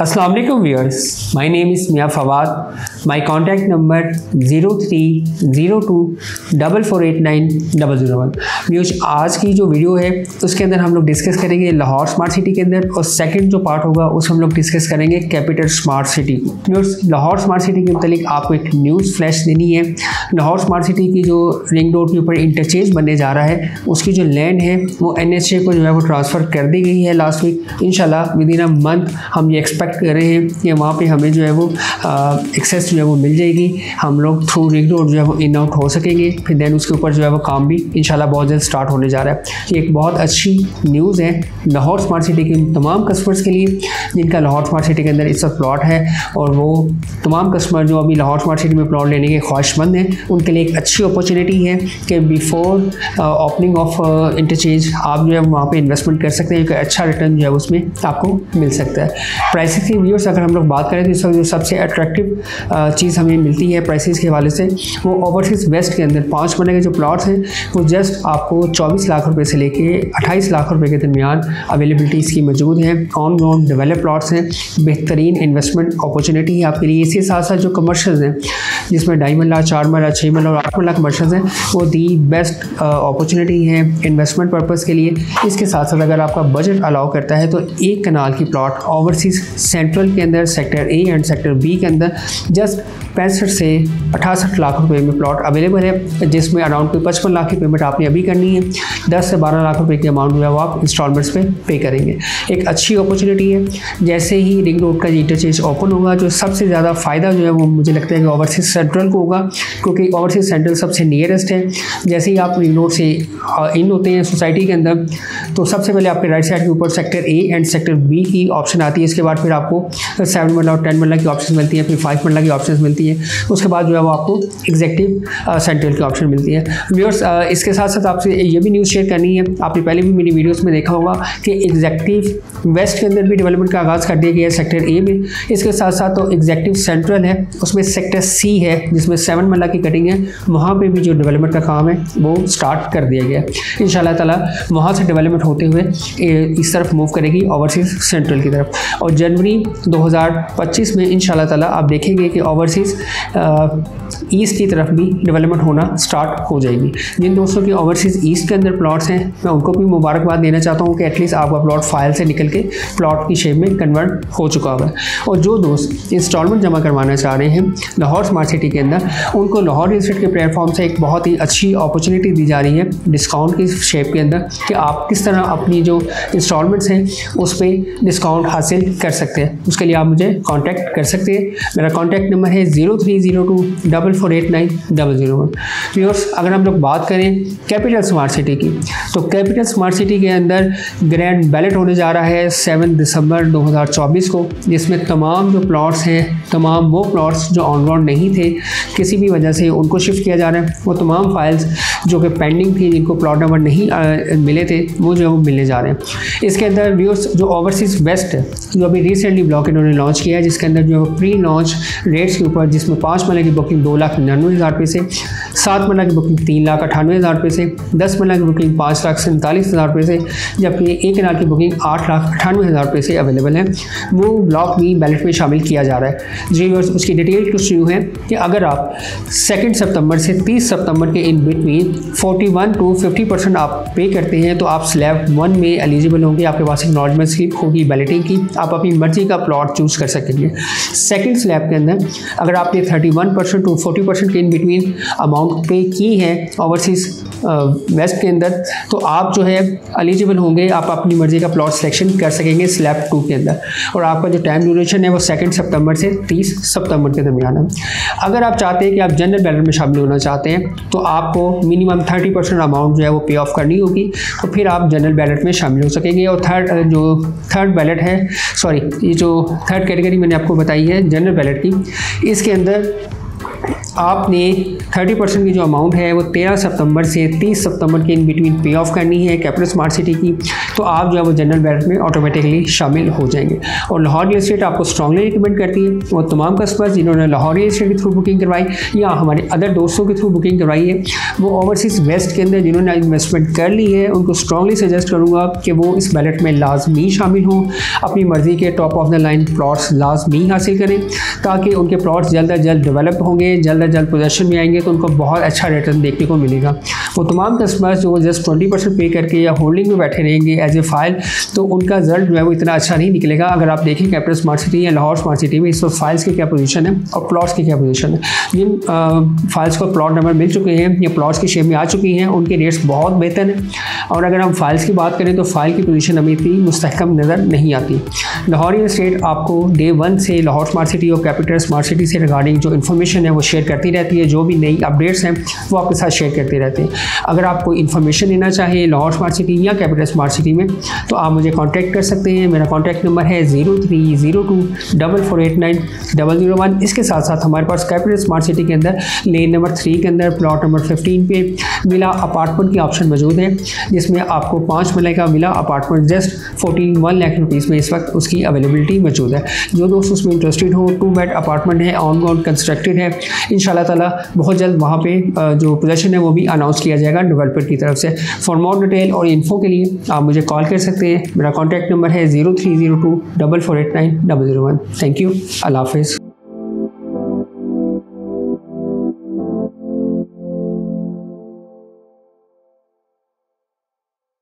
अस्सलाम वालेकुम viewers, my name is Mian Fawad. My contact number 0302448901। Viewers, आज की जो वीडियो है उसके अंदर हम लोग डिस्कस करेंगे लाहौर स्मार्ट सिटी के अंदर, और सेकंड जो पार्ट होगा उस हम लोग डिस्कस करेंगे capital smart city. Viewers, Lahore smart city के मुतालिक आपको एक न्यूज़ फ्लैश देनी है। लाहौर स्मार्ट सिटी की जो रिंग रोड के ऊपर इंटरचेंज बनने जा रहा है उसकी जो लैंड है वो NHA को जो है वो ट्रांसफ़र कर दी गई है लास्ट वीक। इंशाल्लाह विदिन अ मंथ हम ये एक्सपेक्ट कर रहे हैं कि वहाँ पे हमें जो है वो एक्सेस जो है वो मिल जाएगी। हम लोग थ्रू रिंग रोड जो है वो इन आउट हो सकेंगे। फिर देन उसके ऊपर जो है वो काम भी इंशाल्लाह बहुत जल्द स्टार्ट होने जा रहा है। ये एक बहुत अच्छी न्यूज़ है लाहौर स्मार्ट सिटी के तमाम कस्टमर्स के लिए जिनका लाहौर स्मार्ट सिटी के अंदर इस वक्त प्लॉट है, और वो तमाम कस्टमर जो अभी लाहौर स्मार्ट सिटी में प्लॉट लेने के ख्वाहिशमंद हैं उनके लिए एक अच्छी अपॉर्चुनिटी है कि बिफोर ओपनिंग ऑफ इंटरचेंज आप जो है वहाँ पर इन्वेस्टमेंट कर सकते हैं। एक अच्छा रिटर्न जो है उसमें आपको मिल सकता है। प्राइसेस की व्यूअर्स अगर हम लोग बात करें तो इस वक्त जो सबसे अट्रैक्टिव चीज़ हमें मिलती है प्राइसेस के हवाले से वो ओवरसीज़ वेस्ट के अंदर 5 महीने के जो प्लॉट्स हैं वो जस्ट आपको 24 लाख रुपए से लेके 28 लाख रुपए के दरमियान अवेलेबिलिटी इसकी मौजूद है। ऑन ग्राउंड डेवलप प्लॉट्स हैं, बेहतरीन इन्वेस्टमेंट अपॉर्चुनिटी है आपके लिए। इसके साथ साथ जो कमर्शल्स हैं जिसमें 2.5 मरला, 4 मरला, 6 मरला और 8 मरला कमर्शल्स हैं वो दी बेस्ट अपॉर्चुनिटी है इन्वेस्टमेंट पर्पज़ के लिए। इसके साथ साथ अगर आपका बजट अलाउ करता है तो 1 कनाल की प्लॉट ओवरसीज़ सेंट्रल के अंदर sector A and sector B के अंदर जस्ट 65 से 68 लाख रुपए में प्लॉट अवेलेबल है, जिसमें अराउंड 55 लाख की पेमेंट आपने अभी करनी है। 10 से 12 लाख रुपए की अमाउंट जो है वो आप इंस्टॉलमेंट्स पे पे करेंगे। एक अच्छी अपॉर्चुनिटी है। जैसे ही रिंग रोड का इंटरचेंज ओपन होगा जो सबसे ज़्यादा फ़ायदा जो है वो मुझे लगता है कि ओवरसीज़ सेंट्रल को होगा, क्योंकि ओवरसीज़ सेंट्रल सबसे नियरेस्ट है। जैसे ही आप रिंग रोड से इन होते हैं सोसाइटी के अंदर तो सबसे पहले आपके राइट साइड के ऊपर sector A and sector B की ऑप्शन आती है। इसके बाद फिर आपको 7 मरला और 10 मरला की ऑप्शन मिलती है, फिर 5 मरला की ऑप्शन मिलती है। उसके बाद जो है वो आपको एग्जेक्टिव सेंट्रल की ऑप्शन मिलती है। व्यूअर्स, इसके साथ साथ आपसे ये भी न्यूज़ शेयर करनी है, आपने पहले भी मेरी वीडियोस में देखा होगा कि एग्जेक्टिव वेस्ट के अंदर भी डेवलपमेंट का आगाज़ कर दिया गया है सेक्टर ए में। इसके साथ साथ तो एग्जेक्टिव सेंट्रल है, उसमें सेक्टर सी है जिसमें 7 मरला की कटिंग है, वहाँ पर भी जो डेवलपमेंट का काम है वो स्टार्ट कर दिया गया है। इंशाल्लाह ताला वहाँ से डेवलपमेंट होते हुए इस तरफ मूव करेगी ओवरसीज़ सेंट्रल की तरफ, और जनवरी 2025 में इंशाल्लाह ताला आप देखेंगे कि ओवरसीज़ ईस्ट की तरफ भी डेवलपमेंट होना स्टार्ट हो जाएगी। जिन दोस्तों के ओवरसीज़ ईस्ट के अंदर प्लॉट्स हैं मैं उनको भी मुबारकबाद देना चाहता हूं कि एटलीस्ट आपका प्लॉट फाइल से निकल के प्लॉट की शेप में कन्वर्ट हो चुका हुआ है। और जो दोस्त इंस्टॉलमेंट जमा करवाना चाह रहे हैं लाहौर स्मार्ट सिटी के अंदर उनको लाहौर रियल एस्टेट के प्लेटफॉर्म से एक बहुत ही अच्छी अपॉर्चुनिटी दी जा रही है डिस्काउंट की शेप के अंदर कि आप किस तरह अपनी जो इंस्टॉलमेंट्स हैं उस पर डिस्काउंट हासिल कर सकते हैं। उसके लिए आप मुझे कांटेक्ट कर सकते हैं। मेरा कांटेक्ट नंबर है 0302448901। व्यूअर्स, अगर हम लोग बात करें कैपिटल स्मार्ट सिटी की तो कैपिटल स्मार्ट सिटी के अंदर ग्रैंड बैलेट होने जा रहा है 7 दिसंबर 2024 को, जिसमें तमाम जो प्लॉट्स हैं, तमाम वो प्लॉट्स जो ऑन ग्राउंड नहीं थे किसी भी वजह से उनको शिफ्ट किया जा रहा है। वो तमाम फाइल्स जो कि पेंडिंग थी जिनको प्लॉट नंबर नहीं मिले थे वो जो है वो मिलने जा रहे हैं। इसके अंदर व्यूअर्स जो ओवरसीज़ वेस्ट है जो अभी रिसेंटली ब्लॉक इन्होंने लॉन्च किया है, जिसके अंदर जो है प्री लॉन्च रेट्स के ऊपर जिसमें 5 मरला की बुकिंग 2,99,000 रुपये से, 7 मरला की बुकिंग 3,98,000 रुपये से, 10 मरला की बुकिंग 5,47,000 रुपये से, जबकि 1 कनाल की बुकिंग 8,98,000 रुपये से अवेलेबल है। वो ब्लॉक भी बैलेट में शामिल किया जा रहा है। जी व्यूअर्स, उसकी डिटेल कुछ यूँ है कि अगर आप 2 सितंबर से 30 सितंबर के इन बिटवीन 41 to 50% आप पे करते हैं तो आप स्लैब 1 में एलिजिबल होंगे। आपके पास एक्नॉलेजमेंट स्लिप होगी बैलेटिंग की, आप अपनी मर्जी का प्लॉट चूज़ कर सकेंगे। सेकेंड स्लैब के अंदर अगर आपने 31% to 40% के इन बिटवीन अमाउंट पे की है ओवरसीज़ वेस्ट के अंदर तो आप जो है एलिजिबल होंगे, आप अपनी मर्जी का प्लॉट सिलेक्शन कर सकेंगे स्लैब 2 के अंदर। और आपका जो टाइम ड्यूरेशन है वो 2 सितंबर से 30 सितंबर के दरमियान है। अगर आप चाहते हैं कि आप जनरल बैलेट में शामिल होना चाहते हैं तो आपको मिनिमम 30% अमाउंट जो है वो पे ऑफ करनी होगी, तो फिर आप जनरल बैलेट में शामिल हो सकेंगे। और ये जो थर्ड कैटेगरी मैंने आपको बताई है जनरल बैलेट की, इसके अंदर आपने 30% की जो अमाउंट है वो 13 सितंबर से 30 सितंबर के इन बिटवीन पे ऑफ करनी है कैपिटल स्मार्ट सिटी की, तो आप जो है वो जनरल मेरिट में ऑटोमेटिकली शामिल हो जाएंगे। और लाहौर रियल एस्टेट आपको स्ट्रांगली रिकमेंड करती है। और तमाम कस्टमर्स जिन्होंने लाहौर रियल एस्टेट के थ्रू बुकिंग करवाई या हमारे अदर दोस्तों के थ्रू बुकिंग करवाई है, वो ओवरसीज़ वेस्ट के अंदर जिन्होंने इन्वेस्टमेंट कर ली है, उनको स्ट्रांगली सजेस्ट करूँगा कि वो इस बैलेट में लाजमी शामिल हों, अपनी मर्ज़ी के top of the line plots लाजमी हासिल करें, ताकि उनके प्लॉट्स जल्द अज जल्द डेवलप होंगे, जल्द अज जल्द पोजेशन में आएंगे, तो उनको बहुत अच्छा रिटर्न देखने को मिलेगा। वो तमाम कस्टमर्स जो जस्ट 20% पे करके या होल्डिंग में बैठे रहेंगे एज ए फाइल, तो उनका रिजल्ट जो है वो इतना अच्छा नहीं निकलेगा। अगर आप देखें कैपिटल स्मार्ट सिटी या लाहौर स्मार्ट सिटी में इस वक्त फाइल्स की क्या पोजीशन है और प्लॉट्स की क्या पोजीशन है, जिन फाइल्स को प्लॉट नंबर मिल चुके हैं या प्लॉट्स की शेप में आ चुकी हैं, उनके रेट्स बहुत बेहतर हैं। और अगर हम फाइल्स की बात करें तो फाइल की पोजीशन हमें इतनी मुस्तहकम नज़र नहीं आती। लाहौर रियल एस्टेट आपको day 1 से लाहौर स्मार्ट सिटी और कैपिटल स्मार्ट सिटी से रिगार्डिंग जो इन्फॉर्मेशन है वो शेयर करती रहती है, जो भी नई अपडेट्स हैं वो आपके साथ शेयर करते रहते हैं। अगर आपको इन्फॉर्मेशन लेना चाहिए लाहौर स्मार्ट सिटी या कैपिटल स्मार्ट सिटी में, तो आप मुझे कांटेक्ट कर सकते हैं। मेरा कांटेक्ट नंबर है 0302448901। इसके साथ साथ हमारे पास कैपिटल स्मार्ट सिटी के अंदर लेन नंबर 3 के अंदर प्लॉट नंबर 15 पे विला अपार्टमेंट की ऑप्शन मौजूद है, जिसमें आपको 5 मरले का villa apartment just 41 lakh rupees में इस वक्त उसकी अवेलेबिलिटी मौजूद है। जो दोस्त उसमें इंटरेस्टेड हो, 2 बेड अपार्टमेंट है, ऑन ग्राउंड कंस्ट्रक्टेड है। इंशाल्लाह ताला बहुत जल्द वहाँ पर जो पोजेशन है वो भी अनाउंस किया जाएगा डेवलपर की तरफ से। फॉर मोर डिटेल और इन्फो के लिए आप मुझे कॉल कर सकते हैं। मेरा कॉन्टैक्ट नंबर है 0302448901। थैंक यू, अल्लाह हाफ़िज़।